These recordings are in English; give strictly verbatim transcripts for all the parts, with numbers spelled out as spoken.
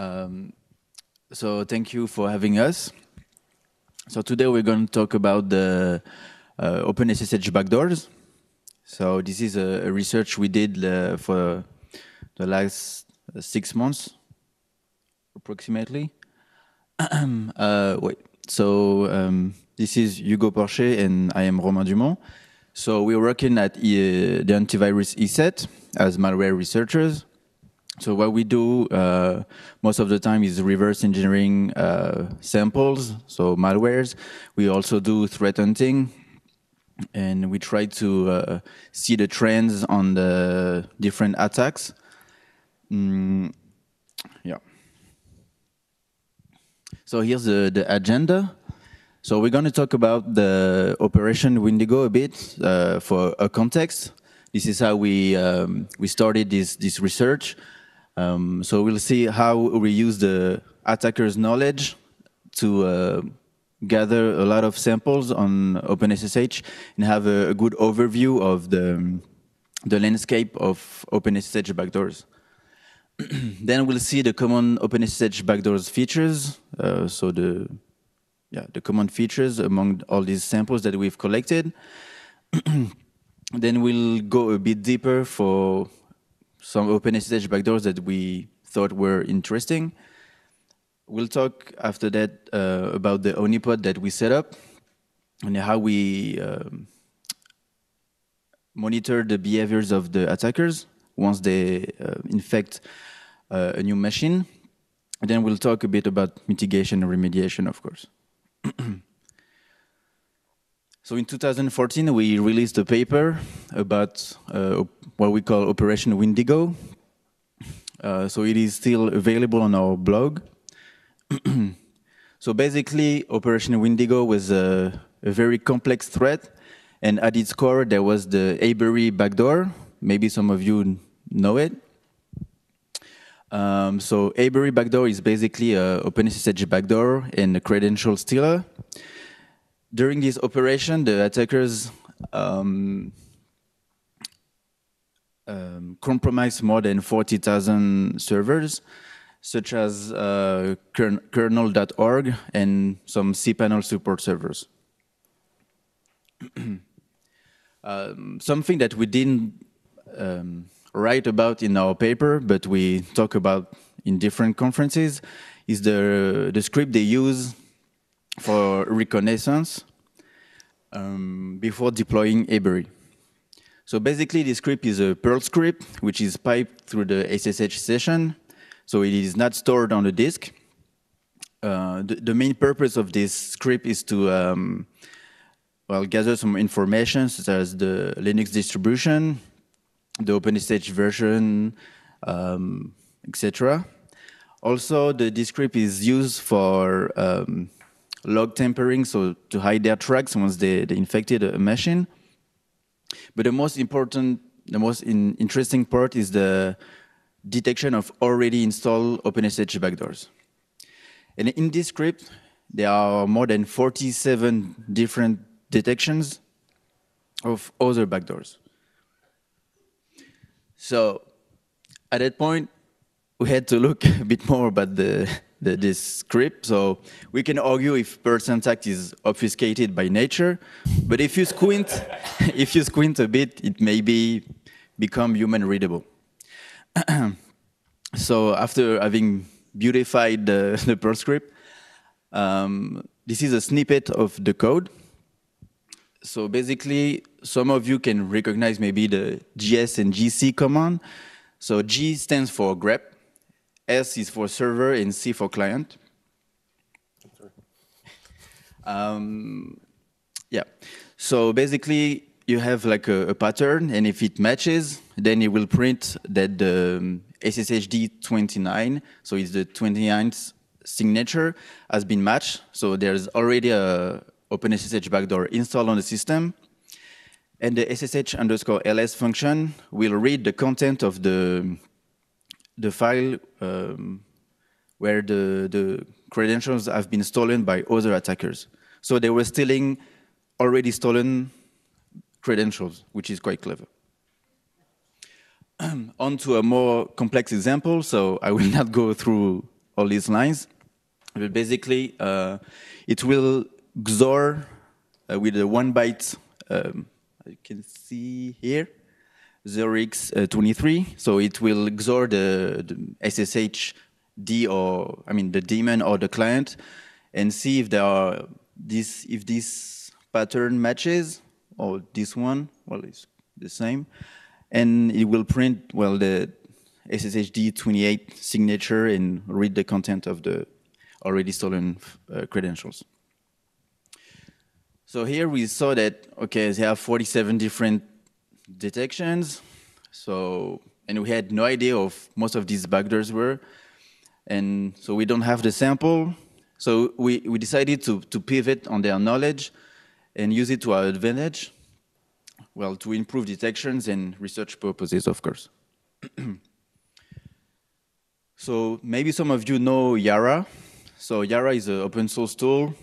Um, so thank you for having us. So today we're going to talk about the uh, OpenSSH backdoors. So this is a, a research we did uh, for the last six months, approximately. uh, wait. So um, this is Hugo Porcher and I am Romain Dumont. So we're working at e the antivirus ESET as malware researchers. So what we do uh, most of the time is reverse engineering uh, samples, so malwares. We also do threat hunting, and we try to uh, see the trends on the different attacks. Mm, yeah. So here's the, the agenda. So we're going to talk about the Operation Windigo a bit uh, for a context. This is how we um, we started this this research. Um, so we'll see how we use the attacker's knowledge to uh, gather a lot of samples on OpenSSH and have a, a good overview of the the landscape of OpenSSH backdoors. Then we'll see the common OpenSSH backdoors features. Uh, so the yeah the common features among all these samples that we've collected. Then we'll go a bit deeper for some OpenSSH backdoors that we thought were interesting. We'll talk after that uh, about the Omnipod that we set up and how we um, monitor the behaviors of the attackers once they uh, infect uh, a new machine. And then we'll talk a bit about mitigation and remediation, of course. So in two thousand fourteen, we released a paper about uh, what we call Operation Windigo. Uh, so it is still available on our blog. So basically, Operation Windigo was a, a very complex threat. And at its core, there was the Ebury backdoor. Maybe some of you know it. Um, so Ebury backdoor is basically an OpenSSH backdoor and a credential stealer. During this operation, the attackers um, um, compromised more than forty thousand servers, such as uh, kernel dot org and some cPanel support servers. um, something that we didn't um, write about in our paper, but we talk about in different conferences, is the, the script they use for reconnaissance um, before deploying Ebury. So basically, this script is a Perl script, which is piped through the S S H session. So it is not stored on the disk. Uh, the, the main purpose of this script is to um, well, gather some information, such as the Linux distribution, the OpenSSH version, um, et cetera. Also, the this script is used for um, log tampering, so to hide their tracks once they, they infected a machine. But the most important, the most in, interesting part is the detection of already installed OpenSSH backdoors. And in this script, there are more than forty-seven different detections of other backdoors. So at that point, we had to look a bit more about the The, this script. So we can argue if percent act is obfuscated by nature, but if you squint, if you squint a bit, it may be become human readable. So after having beautified the, the Perl script, um, this is a snippet of the code. So basically, some of you can recognize maybe the G S and G C command. So G stands for grep. S is for server and C for client. Um, yeah. So basically, you have like a, a pattern, and if it matches, then it will print that the S S H D twenty-nine, so it's the twenty-ninth signature, has been matched. So there's already a OpenSSH backdoor installed on the system, and the S S H underscore L S function will read the content of the the file um, where the, the credentials have been stolen by other attackers. So they were stealing already stolen credentials, which is quite clever. On to a more complex example, so I will not go through all these lines. But basically, uh, it will X O R uh, with a one byte. Um, you can see here zero x twenty-three. So it will X O R the, the S S H D or I mean the daemon or the client, and see if there are this if this pattern matches or this one. Well, it's the same, and it will print well the S S H D twenty-eight signature and read the content of the already stolen uh, credentials. So here we saw that, okay, there are forty-seven different detections. So, and we had no idea of most of these backdoors were. And so we don't have the sample. So we, we decided to, to pivot on their knowledge and use it to our advantage. Well, to improve detections and research purposes, of course. So maybe some of you know Yara. So Yara is an open source tool.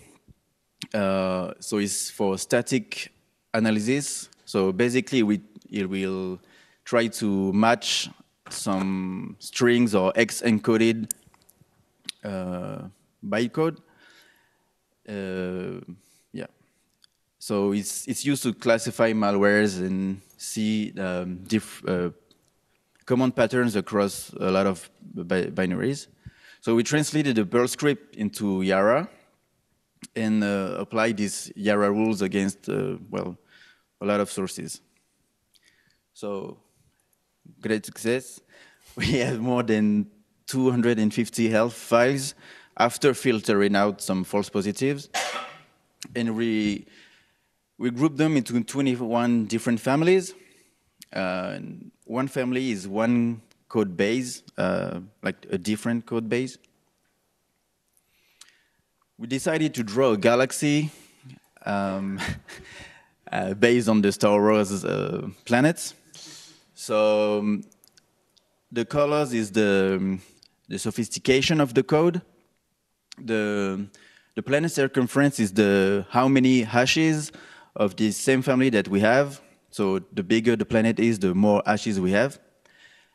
Uh, so it's for static analysis. So basically, we, it will try to match some strings or hex encoded uh, bytecode. Uh, yeah. So it's it's used to classify malwares and see um, diff. Uh, common patterns across a lot of bi binaries. So we translated the Perl script into Yara and uh, applied these Yara rules against, uh, well, a lot of sources. So great success. We have more than two hundred fifty health files after filtering out some false positives. And we, we grouped them into twenty-one different families. Uh, and one family is one code base, uh, like a different code base. We decided to draw a galaxy um, uh, based on the Star Wars uh, planets. So um, the colors is the, um, the sophistication of the code. The, the planet circumference is the how many hashes of the same family that we have. So the bigger the planet is, the more hashes we have.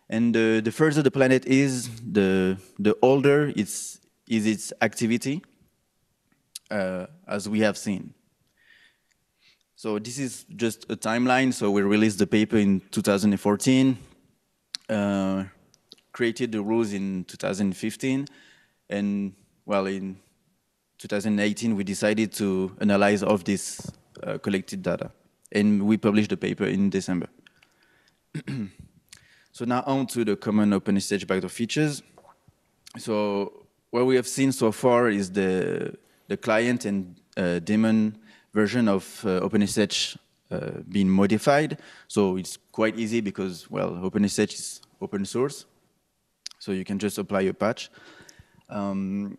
And uh, the further the planet is, the, the older it's, is its activity, uh, as we have seen. So this is just a timeline. So we released the paper in two thousand fourteen, uh, created the rules in two thousand fifteen. And well, in two thousand eighteen, we decided to analyze all of this uh, collected data. And we published the paper in December. So now on to the common OpenSSH backdoor features. So what we have seen so far is the, the client and uh, daemon version of uh, OpenSSH uh, being modified. So it's quite easy because, well, OpenSSH is open source. So you can just apply a patch. Um,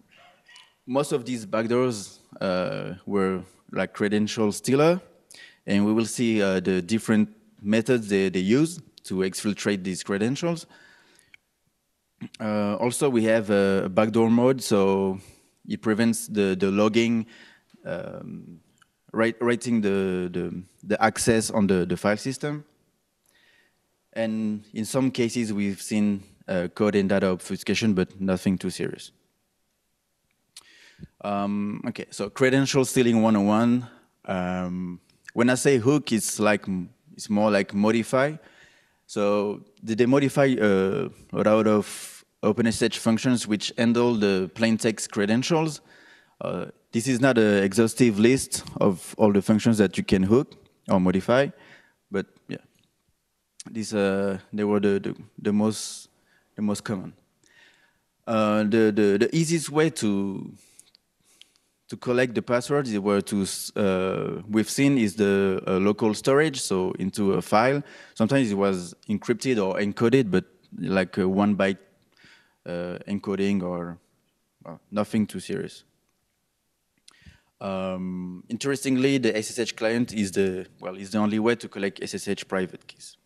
most of these backdoors uh, were like credential stealer. And we will see uh, the different methods they, they use to exfiltrate these credentials. Uh, also, we have a backdoor mode, so it prevents the, the logging, um, write, writing the, the, the access on the, the file system. And in some cases, we've seen uh, code and data obfuscation, but nothing too serious. Um, okay, so credential stealing one oh one. Um, When I say hook, it's like it's more like modify. So they, they modify uh, a route of OpenSSH functions which handle the plain text credentials. Uh, this is not an exhaustive list of all the functions that you can hook or modify, but yeah, these uh, they were the, the the most the most common. Uh, the, the the easiest way to To collect the passwords, they were to uh, we've seen is the uh, local storage, so into a file. Sometimes it was encrypted or encoded, but like a one byte uh, encoding or well, nothing too serious. Um, interestingly, the S S H client is the well is the only way to collect S S H private keys.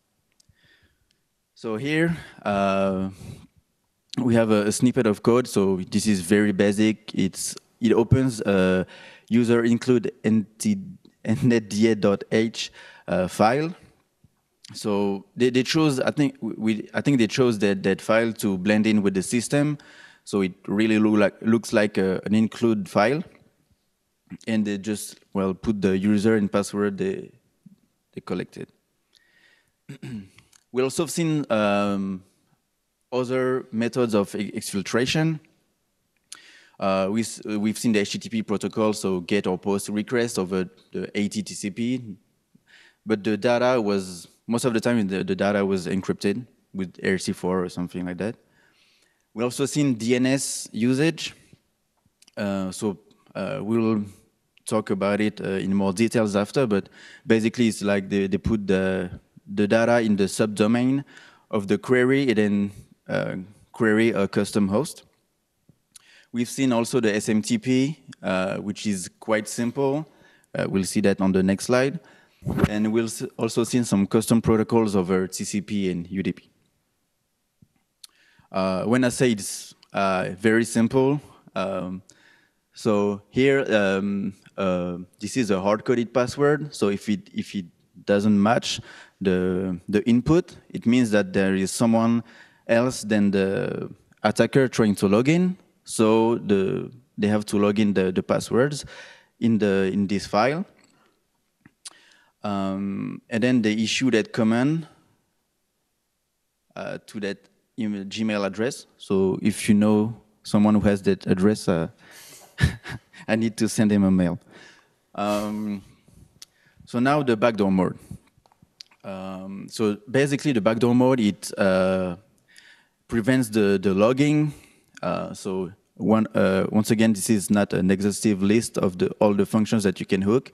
So here. Uh, we have a, a snippet of code. So this is very basic. It's It opens a uh, user include netda.h uh, file. So they, they chose, I think we I think they chose that that file to blend in with the system. So it really look like, looks like a, an include file. And they just, well, put the user and password they, they collected. We also have seen um, other methods of exfiltration. Uh, we, we've seen the H T T P protocol, so GET or POST request over the A T T C P. But the data was, most of the time, the, the data was encrypted with R C four or something like that. We also seen D N S usage. Uh, so uh, we'll talk about it uh, in more details after, but basically it's like they, they put the, the data in the subdomain of the query and then uh, query a custom host. We've seen also the S M T P, uh, which is quite simple. Uh, we'll see that on the next slide. And we'll also seen some custom protocols over T C P and U D P. Uh, when I say it's uh, very simple, um, so here um, uh, this is a hard-coded password. So if it if it doesn't match the the input, it means that there is someone else than the attacker trying to log in. So the they have to log in the, the passwords in the in this file. Um, and then they issue that command uh, to that email, Gmail address. So if you know someone who has that address, uh, I need to send them a mail. Um, so now the backdoor mode. Um, so basically the backdoor mode, it uh, prevents the, the logging. Uh, so one, uh, once again, this is not an exhaustive list of the, all the functions that you can hook,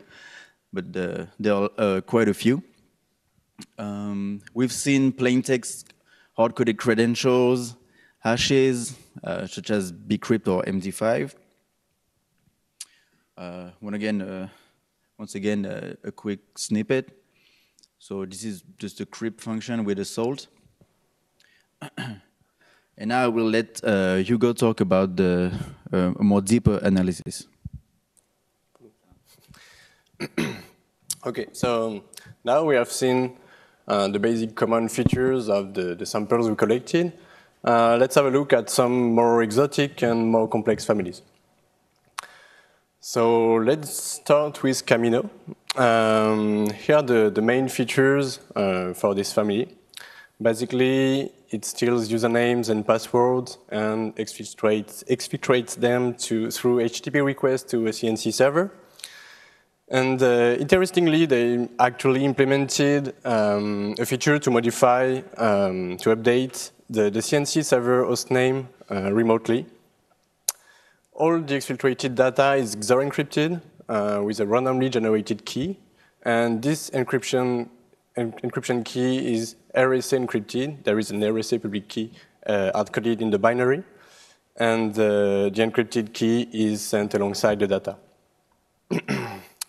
but the, there are uh, quite a few. Um, we've seen plain text, hard-coded credentials, hashes, uh, such as bcrypt or M D five. Uh, once again, uh, once again uh, a quick snippet. So this is just a crypt function with a salt. And now I will let uh, Hugo talk about the uh, more deeper analysis. Okay, so now we have seen uh, the basic common features of the, the samples we collected. Uh, let's have a look at some more exotic and more complex families. So let's start with Camino. Um, here are the, the main features uh, for this family. Basically, it steals usernames and passwords and exfiltrates, exfiltrates them to, through H T T P requests to a C N C server. And uh, interestingly, they actually implemented um, a feature to modify, um, to update the, the C N C server hostname uh, remotely. All the exfiltrated data is X O R encrypted uh, with a randomly generated key. And this encryption, en encryption key is R S A encrypted. There is an R S A public key uh, hardcoded in the binary. And uh, the encrypted key is sent alongside the data.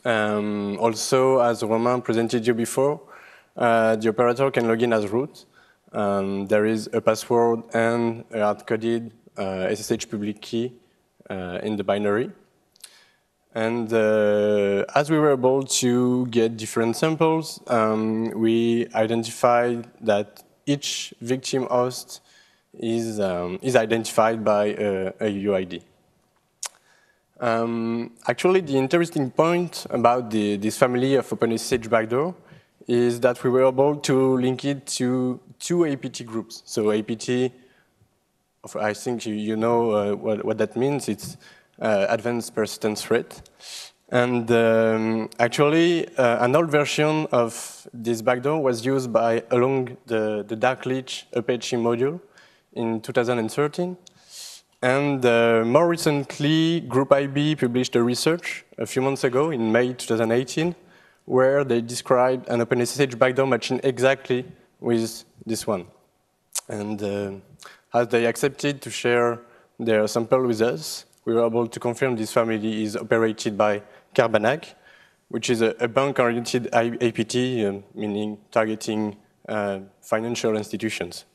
Um, also, as Romain presented you before, uh, the operator can log in as root. Um, there is a password and a hard-coded uh, S S H public key uh, in the binary. And uh, as we were able to get different samples, um, we identified that each victim host is, um, is identified by a, a U I D. Um, actually, the interesting point about the, this family of OpenSSH backdoor is that we were able to link it to two A P T groups. So A P T, I think you, you know uh, what, what that means. It's uh, Advanced Persistent Threat. And um, actually, uh, an old version of this backdoor was used by along the, the Dark Leech Apache module in two thousand thirteen. And uh, more recently, Group I B published a research a few months ago in May two thousand eighteen, where they described an OpenSSH backdoor matching exactly with this one. And uh, as they accepted to share their sample with us, we were able to confirm this family is operated by Carbanac, which is a, a bank-oriented A P T, uh, meaning targeting uh, financial institutions.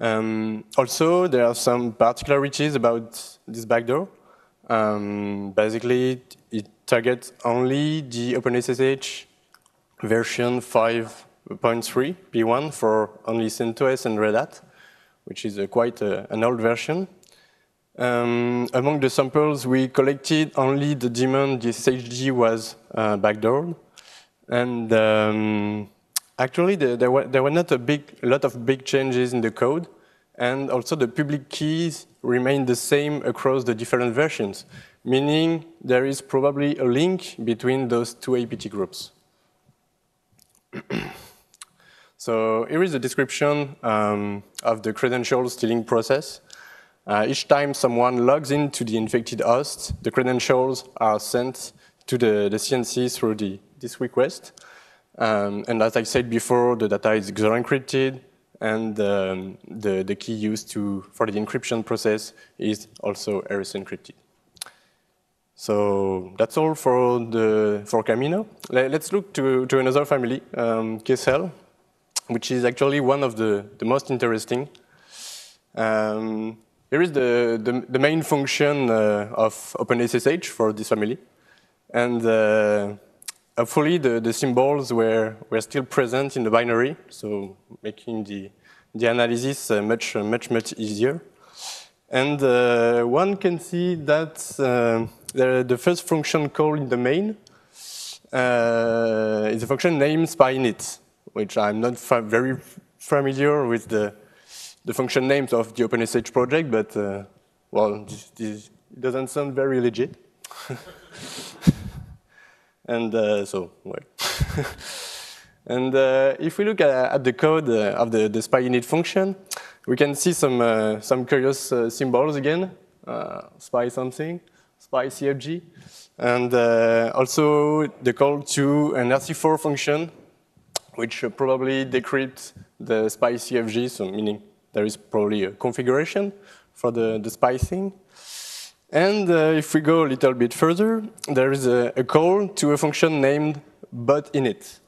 Um, also, there are some particularities about this backdoor. Um, basically, it targets only the OpenSSH version five point three P one for only CentOS and Red Hat, which is a quite a, an old version. Um, among the samples we collected, only the daemon, the S H D, was uh, backdoored. And um, actually, the, there, were, there were not a big, a lot of big changes in the code. And also the public keys remain the same across the different versions, meaning there is probably a link between those two A P T groups. So here is a description um, of the credential stealing process. Uh, each time someone logs into the infected host, the credentials are sent to the, the C N C through the, this request. Um, and as I said before, the data is encrypted, and um, the, the key used to, for the encryption process is also R S encrypted. So that's all for, the, for Camino. Let's look to, to another family, um, K S L, which is actually one of the, the most interesting. Um, here is the, the, the main function uh, of OpenSSH for this family. And uh, hopefully, the, the symbols were, were still present in the binary, so making the, the analysis uh, much, much, much easier. And uh, one can see that uh, the, the first function called in the main uh, is a function named by init, which I'm not fa very familiar with the, the function names of the OpenSSH project, but uh, well, this, this doesn't sound very legit. And uh, so, well. And uh, if we look at, at the code uh, of the, the spy init function, we can see some, uh, some curious uh, symbols again, uh, spy something, spy C F G, and uh, also the call to an R C four function, which probably decrypts the spy C F G, so meaning there is probably a configuration for the, the spy thing. And uh, if we go a little bit further, there is a, a call to a function named botinit.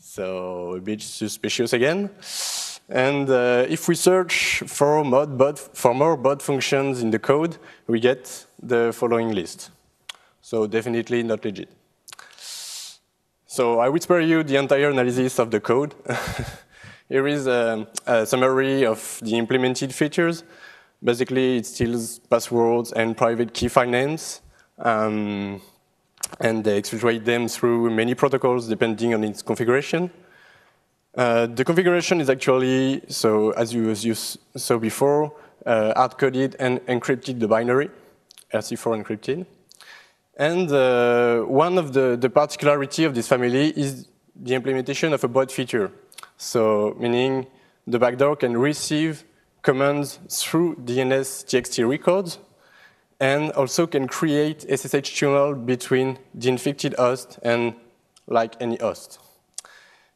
So a bit suspicious again. And uh, if we search for, mod bot, for more bot functions in the code, we get the following list. So definitely not legit. So I will spare you the entire analysis of the code. Here is a, a summary of the implemented features. Basically, it steals passwords and private key finance, um, and they exfiltrate them through many protocols depending on its configuration. Uh, the configuration is actually, so as you, as you saw before, uh, hard-coded and encrypted the binary, R C four encrypted. And uh, one of the, the particularity of this family is the implementation of a bot feature. So meaning the backdoor can receive commands through D N S T X T records, and also can create S S H tunnel between the infected host and like any host.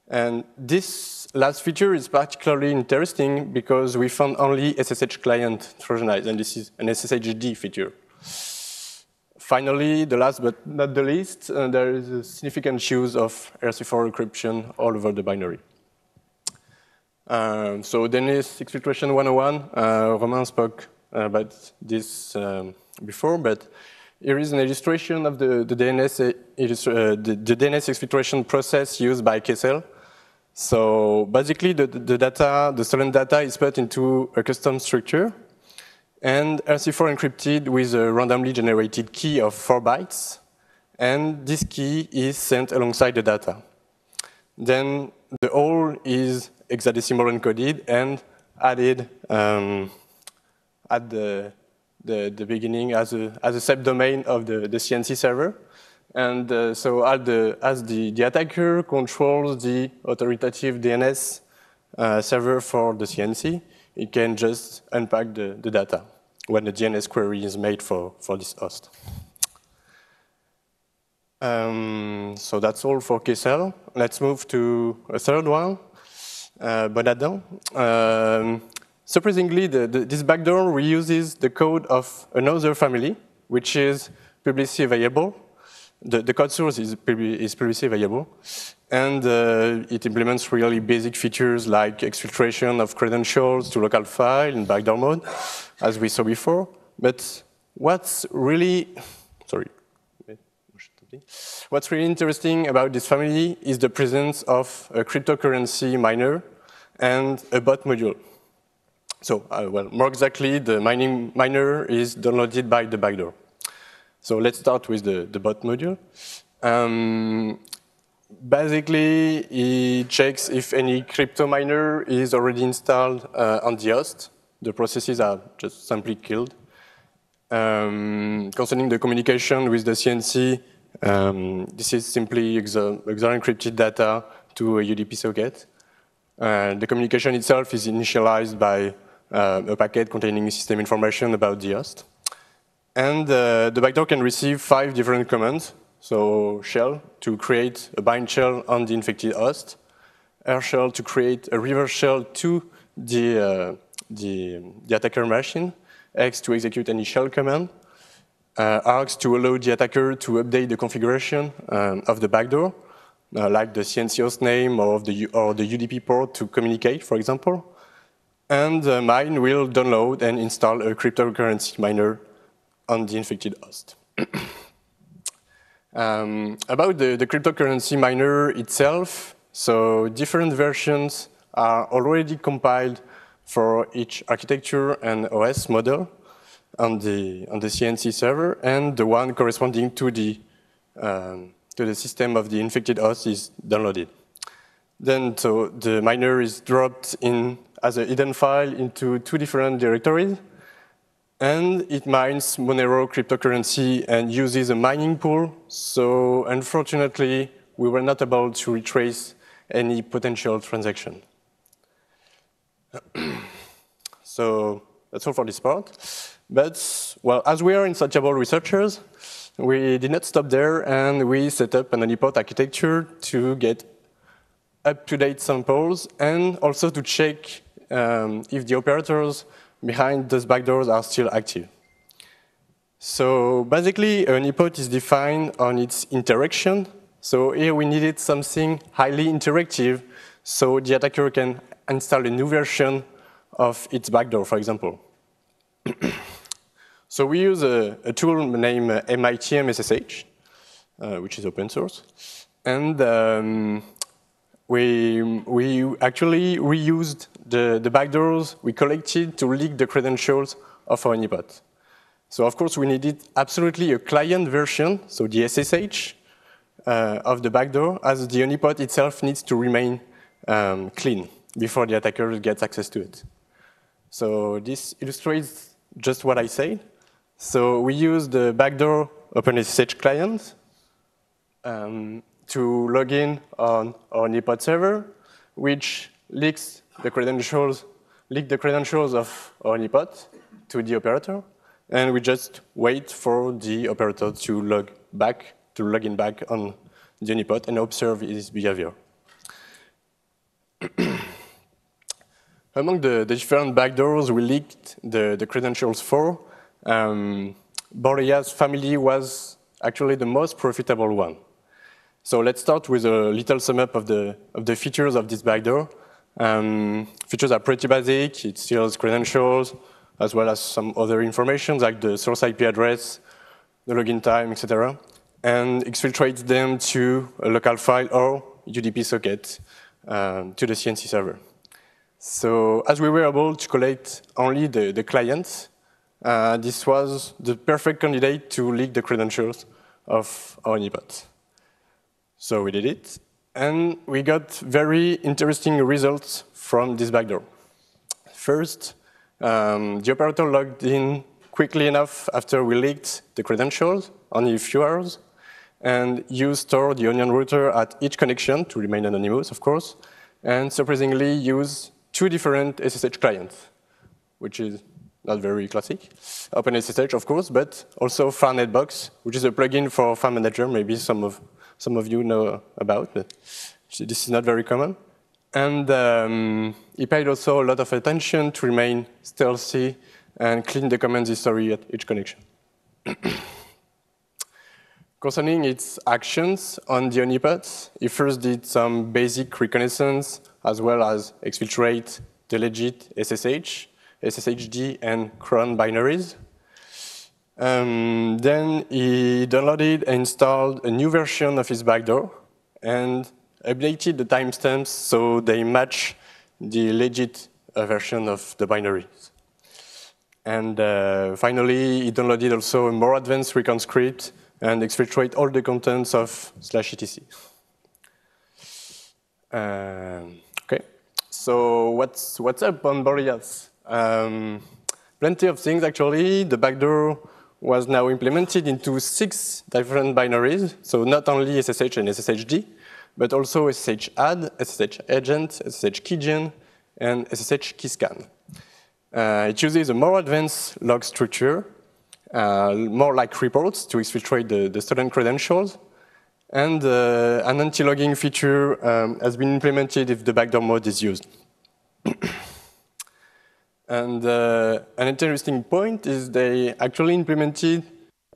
And this last feature is particularly interesting because we found only S S H client trojanized, and this is an S S H D feature. Finally, the last but not the least, uh, there is a significant use of R C four encryption all over the binary. Um, so Dennis, exfiltration one oh one, uh, Romain spoke about this um, before, but here is an illustration of the, the, D N S, uh, the, the D N S exfiltration process used by K S L. So basically the, the data, the stolen data is put into a custom structure and R C four encrypted with a randomly generated key of four bytes, and this key is sent alongside the data. Then the whole is hexadecimal encoded and added um, at the, the, the beginning as a, as a subdomain of the, the C N C server. And uh, so as, the, as the, the attacker controls the authoritative D N S uh, server for the C N C, it can just unpack the, the data when the D N S query is made for, for this host. Um, so that's all for K S L. Let's move to a third one. Uh, Bonadon. Um, surprisingly, the, the, this backdoor reuses the code of another family, which is publicly available. The, the code source is, is publicly available, and uh, it implements really basic features like exfiltration of credentials to local file in backdoor mode, as we saw before. But what's really, sorry, what's really interesting about this family is the presence of a cryptocurrency miner and a bot module. So, uh, well, more exactly, the mining miner is downloaded by the backdoor. So let's start with the, the bot module. Um, basically, it checks if any crypto miner is already installed uh, on the host. The processes are just simply killed. Um, concerning the communication with the C N C, um, this is simply encrypted data to a U D P socket. Uh, the communication itself is initialized by uh, a packet containing system information about the host. And uh, the backdoor can receive five different commands. So shell to create a bind shell on the infected host, R shell to create a reverse shell to the, uh, the, the attacker machine, X to execute any shell command, uh, args to allow the attacker to update the configuration um, of the backdoor, uh, like the C N C host name or the, or the U D P port to communicate, for example. And uh, mine will download and install a cryptocurrency miner on the infected host. Um, about the, the cryptocurrency miner itself, so different versions are already compiled for each architecture and O S model on the, on the C N C server, and the one corresponding to the, um, to the system of the infected host is downloaded. Then so the miner is dropped in as a hidden file into two different directories, and it mines Monero cryptocurrency and uses a mining pool. So unfortunately, we were not able to retrace any potential transaction. So that's all for this part. But, well, as we are insatiable researchers, we did not stop there, and we set up an honeypot architecture to get up-to-date samples and also to check um, if the operators behind those backdoors are still active. So basically, an honeypot is defined on its interaction. So here we needed something highly interactive so the attacker can install a new version of its backdoor, for example. So we use a, a tool named M I T M S S H, uh, which is open source. And um, we, we actually reused The, the backdoors we collected to leak the credentials of our honeypot. So of course we needed absolutely a client version, so the S S H uh, of the backdoor, as the honeypot itself needs to remain um, clean before the attacker gets access to it. So this illustrates just what I said. So we use the backdoor OpenSSH client um, to log in on our honeypot server, which leaks the credentials, leak the credentials of our honeypot to the operator, and we just wait for the operator to log back, to log in back on the honeypot and observe his behavior. Among the, the different backdoors we leaked the, the credentials for, um, Boreas family was actually the most profitable one. So let's start with a little sum up of the, of the features of this backdoor. Um, features are pretty basic. It steals credentials, as well as some other information like the source I P address, the login time, et cetera, and exfiltrates them to a local file or U D P socket um, to the C N C server. So, as we were able to collect only the, the clients, uh, this was the perfect candidate to leak the credentials of our honeypot. So we did it. And we got very interesting results from this backdoor. First, um, the operator logged in quickly enough after we leaked the credentials, only a few hours, and used Tor, the onion router, at each connection to remain anonymous, of course, and surprisingly used two different S S H clients, which is not very classic. OpenSSH, of course, but also FarNetBox, which is a plugin for Far Manager, maybe some of Some of you know about, but this is not very common. And um, he paid also a lot of attention to remain stealthy and clean the command history at each connection. Concerning its actions on the honeypot, he first did some basic reconnaissance as well as exfiltrate the legit S S H, S S H D, and cron binaries. Um, then he downloaded and installed a new version of his backdoor and updated the timestamps so they match the legit a version of the binaries. And uh, finally, he downloaded also a more advanced recon script and exfiltrate all the contents of slash etc. Um, okay, so what's what's up on Boreas? Um, plenty of things actually. The backdoor was now implemented into six different binaries, so not only S S H and S S H D, but also S S H add, S S H agent, S S H keygen, and S S H keyscan. Uh, it uses a more advanced log structure, uh, more like reports to exfiltrate the, the stolen credentials, and uh, an anti-logging feature um, has been implemented if the backdoor mode is used. And uh, an interesting point is they actually implemented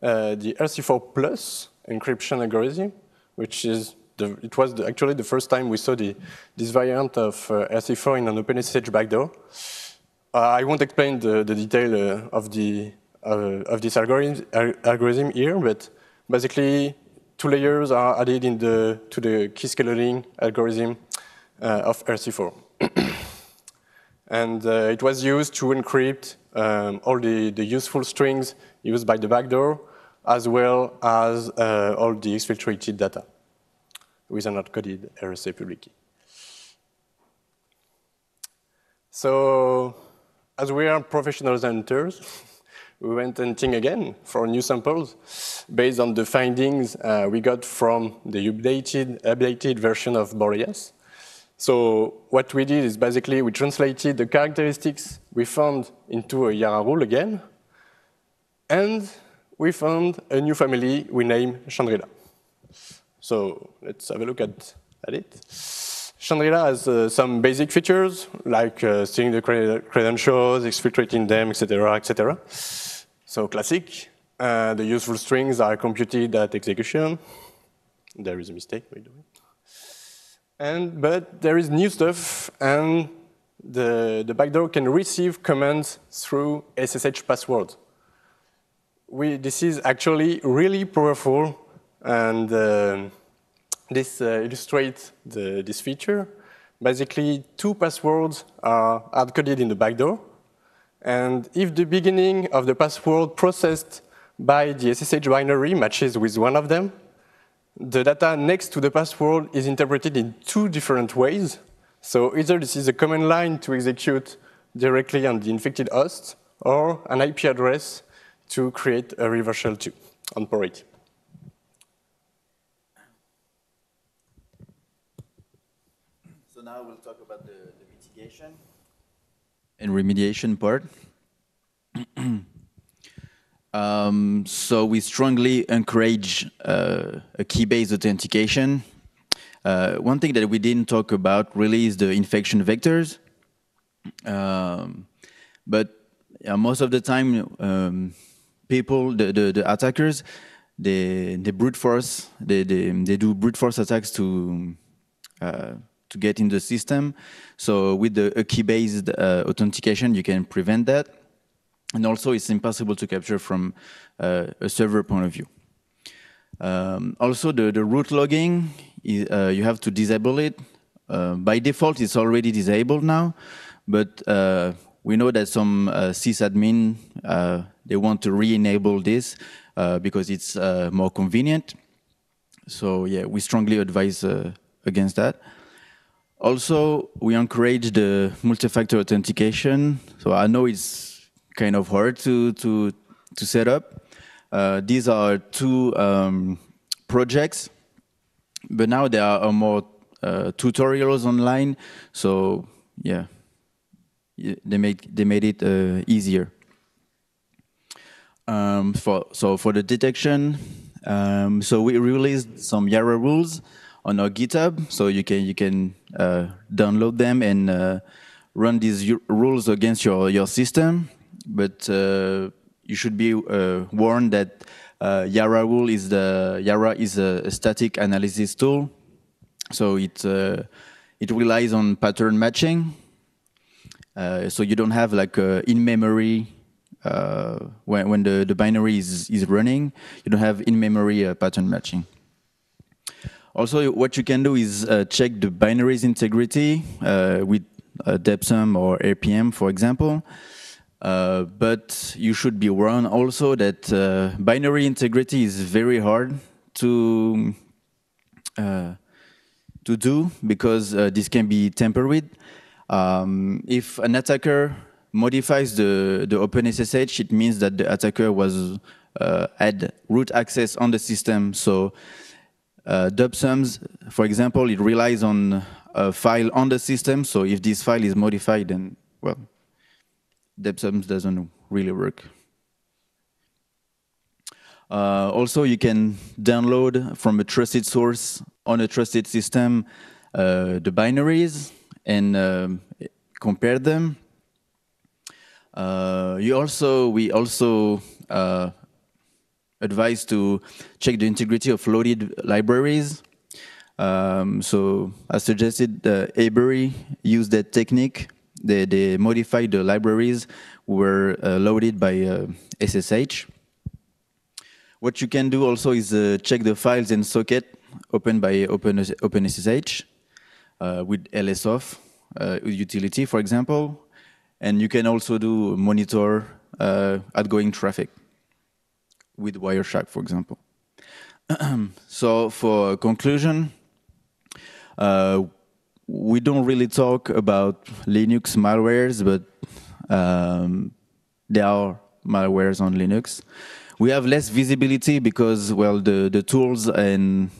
uh, the R C four plus encryption algorithm, which is the, it was the, actually the first time we saw the, this variant of uh, R C four in an OpenSSH backdoor. Uh, I won't explain the, the detail uh, of the uh, of this algorithm, algorithm here, but basically two layers are added in the to the key scaling algorithm uh, of R C four. And uh, it was used to encrypt um, all the, the useful strings used by the backdoor, as well as uh, all the exfiltrated data with an hard-coded R S A public key. So, as we are professional hunters, we went hunting again for new samples based on the findings uh, we got from the updated, updated version of Boreas. So what we did is basically we translated the characteristics we found into a Yara rule again, and we found a new family we named Chandrilla. So let's have a look at, at it. Chandrilla has uh, some basic features like uh, seeing the cred credentials, exfiltrating them, et cetera, et cetera. So classic. Uh, the useful strings are computed at execution. There is a mistake, by the way. And, but there is new stuff, and the, the backdoor can receive commands through S S H password. We, this is actually really powerful, and uh, this uh, illustrates the, this feature. Basically, two passwords are hard-coded in the backdoor, and if the beginning of the password processed by the S S H binary matches with one of them, the data next to the password is interpreted in two different ways. So either this is a command line to execute directly on the infected host, or an I P address to create a reverse shell two on port eighty. So now we'll talk about the, the mitigation and remediation part. Um, so we strongly encourage uh, a key-based authentication. Uh, one thing that we didn't talk about really is the infection vectors. Um, but uh, most of the time, um, people, the, the, the attackers, they, they brute force, they, they, they do brute force attacks to, uh, to get in the system. So with the, a key-based uh, authentication, you can prevent that. And also, it's impossible to capture from uh, a server point of view. Um, also, the, the root logging, is, uh, you have to disable it. Uh, by default, it's already disabled now, but uh, we know that some uh, sysadmin, uh, they want to re-enable this uh, because it's uh, more convenient. So yeah, we strongly advise uh, against that. Also, we encourage the multi-factor authentication. So I know it's kind of hard to to to set up. Uh, these are two um, projects, but now there are more uh, tutorials online. So yeah, they made they made it uh, easier. Um, for so for the detection, um, so we released some Yara rules on our GitHub. So you can you can uh, download them and uh, run these rules against your your system. But uh, you should be uh, warned that uh, Yara rule is the Yara is a, a static analysis tool, so it uh, it relies on pattern matching. Uh, so you don't have like uh, in memory uh, when when the, the binary is is running, you don't have in memory uh, pattern matching. Also, what you can do is uh, check the binary's integrity uh, with uh, Debsum or R P M, for example. Uh, but you should be warned also that uh, binary integrity is very hard to uh, to do, because uh, this can be tampered with. Um, if an attacker modifies the, the OpenSSH, it means that the attacker was uh, had root access on the system. So uh, Debsum's, for example, it relies on a file on the system. So if this file is modified, then, well, Debsum doesn't really work. Uh, also, you can download from a trusted source on a trusted system uh, the binaries and uh, compare them. Uh, you also we also uh, advise to check the integrity of loaded libraries. Um, so I suggested uh, Ebury used that technique. They, they modified the libraries were uh, loaded by uh, S S H. What you can do also is uh, check the files and socket opened by OpenSSH uh, with L S O F uh, utility, for example. And you can also do monitor uh, outgoing traffic with Wireshark, for example. So for conclusion, uh, we don't really talk about Linux malwares, but um, there are malwares on Linux. We have less visibility because, well, the, the tools and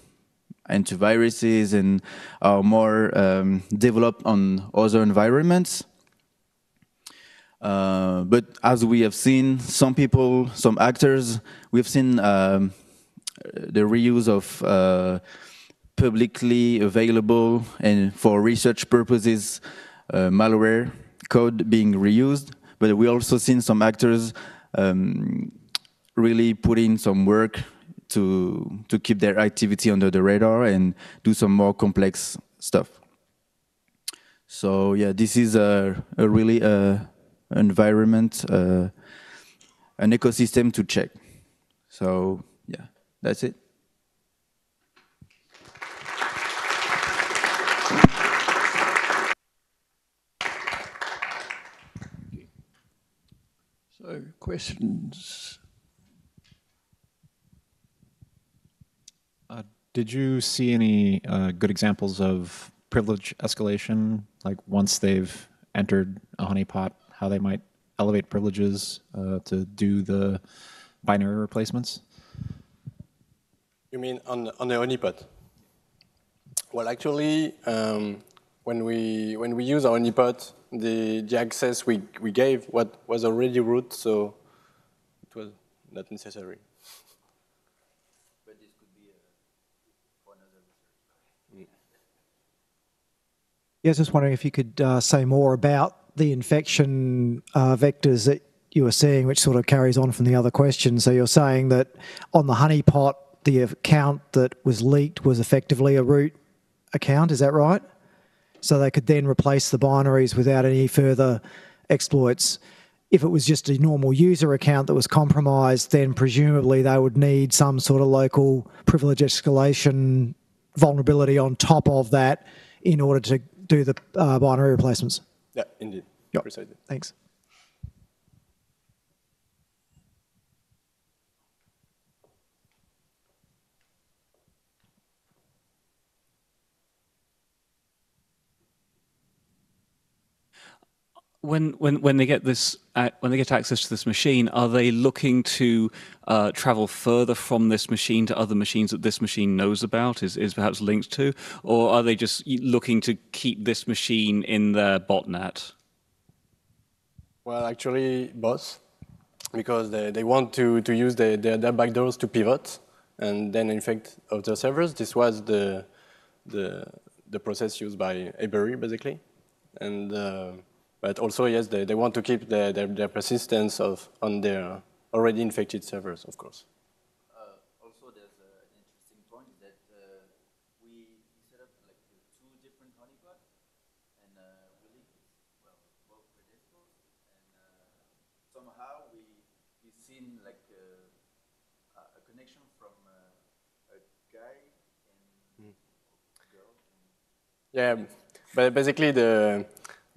antiviruses and are more um, developed on other environments. Uh, but as we have seen, some people, some actors, we've seen um, the reuse of uh, publicly available and for research purposes uh, malware code being reused, but we also seen some actors um, really put in some work to to keep their activity under the radar and do some more complex stuff. So yeah, this is a, a really uh, environment, uh, an ecosystem to check. So yeah, that's it. So, questions? Uh, did you see any uh, good examples of privilege escalation? Like once they've entered a honeypot, how they might elevate privileges uh, to do the binary replacements? You mean on, on the honeypot? Well, actually, um, when, we, when we use our honeypot, The, the access we, we gave what was already root, so it was not necessary. But this could be for another research. Yeah, I was just wondering if you could uh, say more about the infection uh, vectors that you were seeing, which sort of carries on from the other question. So you're saying that on the honeypot, the account that was leaked was effectively a root account, is that right? So they could then replace the binaries without any further exploits. If it was just a normal user account that was compromised, then presumably they would need some sort of local privilege escalation vulnerability on top of that in order to do the uh, binary replacements. Yeah, indeed. Yep. Precisely. Thanks. When when when they get this uh, when they get access to this machine, are they looking to uh, travel further from this machine to other machines that this machine knows about, is is perhaps linked to, or are they just looking to keep this machine in their botnet? Well, actually, both, because they they want to to use their their backdoors to pivot and then infect other servers. This was the the the process used by Ebury basically, and. Uh, But also, yes, they, they want to keep their, their, their persistence of, on their already infected servers, of course. Uh, also, there's uh, an interesting point that uh, we set up like two different honeypots, and uh, we leaked well, both credentials, and uh, somehow we, we've seen like uh, a connection from uh, a guy and mm. a girl. And yeah, but basically the...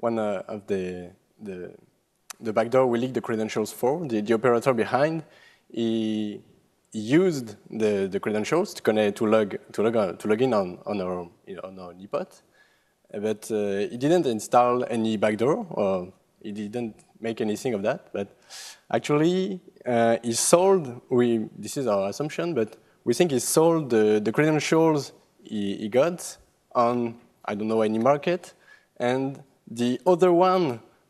one uh, of the, the, the backdoor we leaked the credentials for, the, the operator behind, he used the, the credentials to connect to log to log to log in on, on our on our ePOT, but uh, he didn't install any backdoor or he didn't make anything of that. But actually, uh, he sold. We this is our assumption, but we think he sold the, the credentials he, he got on I don't know any market, and the other one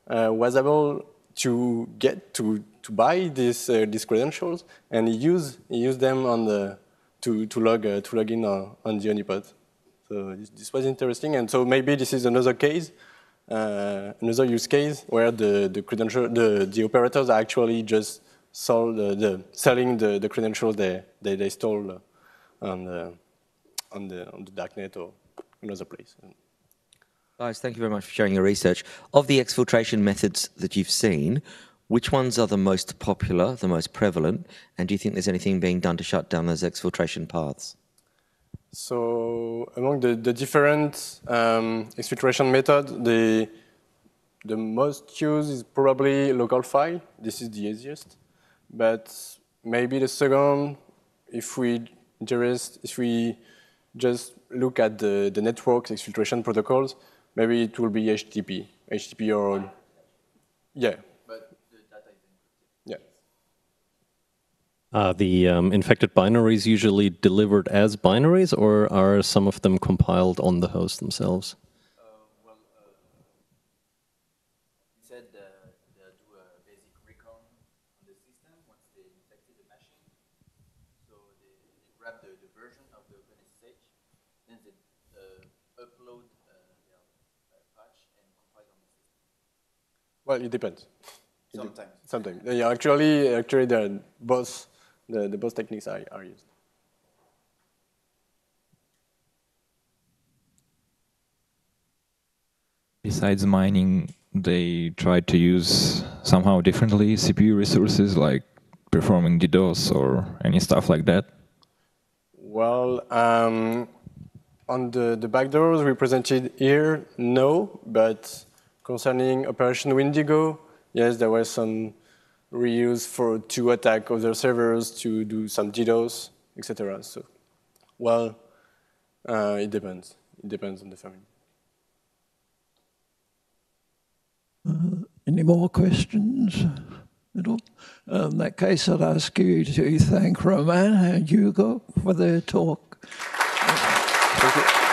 uh, was able to get to. to buy these uh, these credentials, and he use he use them on the to to log uh, to log in on, on the honeypot. So this, this was interesting, and so maybe this is another case, uh, another use case where the the credential the the operators are actually just sold uh, the selling the the credentials they they, they stole uh, on the on the on the darknet or another place. Guys, thank you very much for sharing your research. Of the exfiltration methods that you've seen, which ones are the most popular, the most prevalent, and do you think there's anything being done to shut down those exfiltration paths? So among the, the different um, exfiltration methods, the, the most used is probably localfile. This is the easiest. But maybe the second, if we, interest, if we just look at the, the network exfiltration protocols, maybe it will be H T T P. H T T P or, yeah. Are the um, infected binaries usually delivered as binaries, or are some of them compiled on the host themselves? Uh, well, uh, you said uh, they do a basic recon on the system once they infected the machine. So they, they grab the, the version of the OpenSSH, then they uh, upload uh, their patch and compile on the system. Well, it depends. Sometimes. Sometimes. Yeah, actually, actually, there are both. The, the both techniques are, are used. Besides mining, they tried to use somehow differently C P U resources, like performing DDoS or any stuff like that? Well, um, on the, the backdoors we presented here, no. But concerning Operation Windigo, yes, there was some reuse for to attack other servers, to do some DDoS, et cetera. So, well, uh, it depends. It depends on the family. Uh, any more questions at all? Uh, in that case, I'd ask you to thank Romain and Hugo for their talk. Thank you.